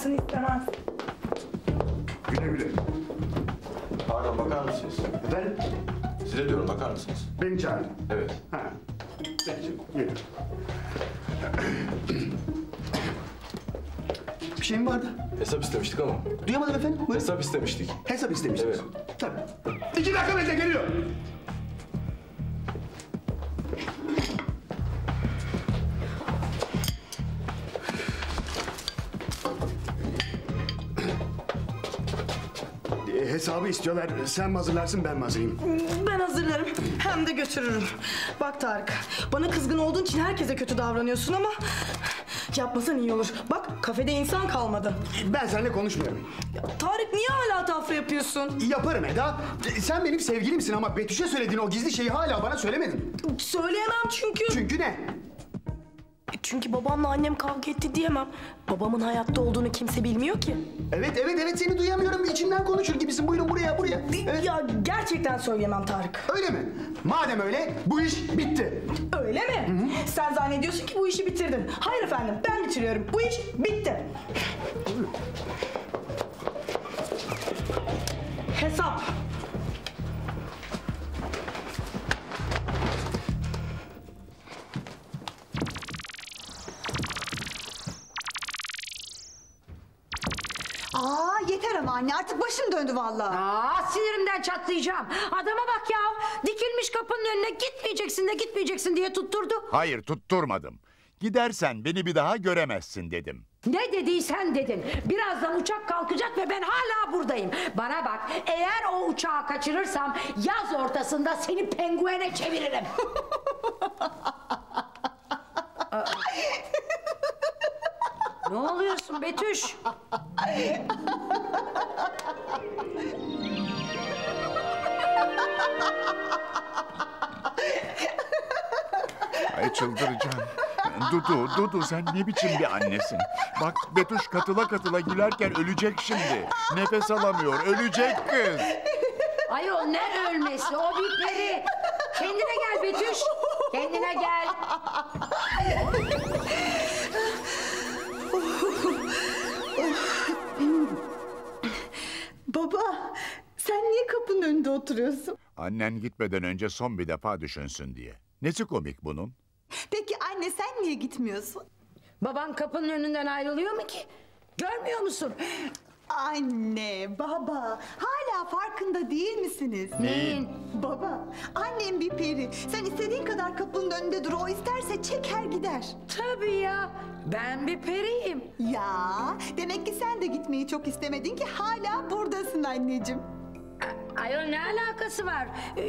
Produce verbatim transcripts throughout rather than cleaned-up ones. kalsın istemez. Güle güle. Pardon, bakar mısınız? Efendim? Size diyorum, bakar mısınız? Beni çağırdı. Evet. Ha. Gelin. Bir şey mi vardı? Hesap istemiştik ama. Duyamadım efendim. Buyurun. Hesap istemiştik. Hesap istemiştik. Evet. Tabii. İki dakika bekle, geliyor. Hesabı istiyorlar. Sen mi hazırlarsın, ben mi hazırlayayım? Ben hazırlarım. Hem de götürürüm. Bak Tarık, bana kızgın olduğun için herkese kötü davranıyorsun ama... yapmasan iyi olur. Bak, kafede insan kalmadı. Ben seninle konuşmuyorum. Ya, Tarık, niye hala tafra yapıyorsun? Yaparım Eda. Sen benim sevgilimsin ama Betüş'e söylediğin o gizli şeyi hala bana söylemedin. Söyleyemem çünkü... Çünkü ne? Çünkü babamla annem kavga etti diyemem. Babamın hayatta olduğunu kimse bilmiyor ki. Evet, evet, evet. Seni duyamıyorum. İçimden konuşur gibisin. Buyurun buraya, buraya. Evet. Ya gerçekten söyleyemem Tarık. Öyle mi? Madem öyle, bu iş bitti. Öyle mi? Hı-hı. Sen zannediyorsun ki bu işi bitirdin. Hayır efendim, ben bitiriyorum. Bu iş bitti. Hesap. Anne artık başım döndü vallahi. Aa, sinirimden çatlayacağım. Adama bak ya, dikilmiş kapının önüne, gitmeyeceksin de gitmeyeceksin diye tutturdu. Hayır, tutturmadım. Gidersen beni bir daha göremezsin dedim. Ne dediysen dedin. Birazdan uçak kalkacak ve ben hala buradayım. Bana bak, eğer o uçağı kaçırırsam yaz ortasında seni penguene çeviririm. Ne oluyorsun Betüş? Ay çıldıracağım. Dudu, Dudu sen ne biçim bir annesin? Bak Betüş katıla katıla gülerken ölecek şimdi. Nefes alamıyor, ölecek kız. Ayol ne ölmesi, o bir peri. Kendine gel Betüş, kendine gel. Baba, sen niye kapının önünde oturuyorsun? Annen gitmeden önce son bir defa düşünsün diye. Nesi komik bunun? Peki anne, sen niye gitmiyorsun? Baban kapının önünden ayrılıyor mu ki? Görmüyor musun? Anne, baba, hala farkında değil misiniz? Neyin? Baba, annem bir peri. Sen istediğin kadar kapının önünde dur, o isterse çeker gider. Tabii ya, ben bir periyim. Ya, demek ki sen de gitmeyi çok istemedin ki hala buradasın anneciğim. Ayol ne alakası var? Ee,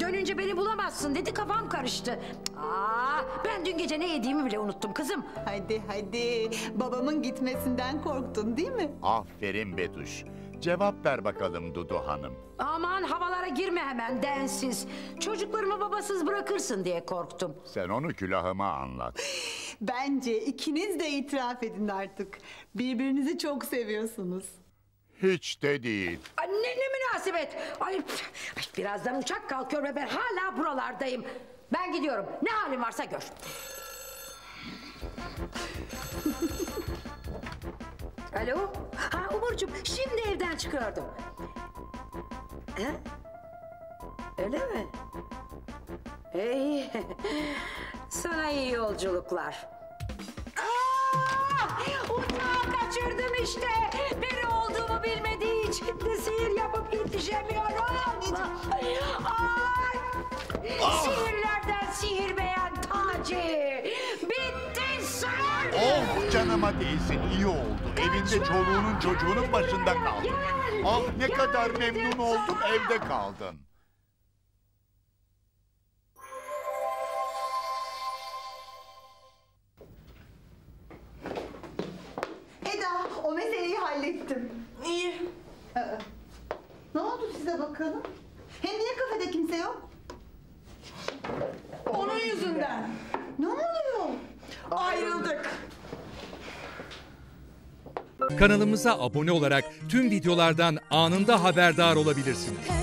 dönünce beni bulamazsın dedi, kafam karıştı. Aa, ben dün gece ne yediğimi bile unuttum kızım. Hadi hadi, babamın gitmesinden korktun değil mi? Aferin Betüş. Cevap ver bakalım Dudu Hanım. Aman havalara girme hemen densiz. Çocuklarımı babasız bırakırsın diye korktum. Sen onu külahıma anlat. Bence ikiniz de itiraf edin artık. Birbirinizi çok seviyorsunuz. Hiç de değil. Anne ne münasebet. Ay, birazdan uçak kalkıyor ve ben hala buralardayım. Ben gidiyorum. Ne halin varsa gör. Alo? Ha Umurcuğum, şimdi evden çıkıyordum. He? Öyle mi? Hey. Sana iyi yolculuklar. Aa! Uçağı kaçırdım işte. Biri olduğumu bilmediği için de sihir yapıp yetişemiyorum. Ay! Oh. Sihirlerden sihir beğen Taci. Bittin sen. Oh canıma değsin, iyi oldu. Kaçma. Evinde çoluğunun çocuğunun başında kaldın. Gel. Ah ne gel kadar memnun sana oldum, evde kaldın. O meseleyi hallettim. İyi. Ee, ne oldu size bakalım? Hem niye kafede kimse yok? Onun, Onun yüzünden. Ne oluyor? Ayrıldık. Kanalımıza abone olarak tüm videolardan anında haberdar olabilirsiniz.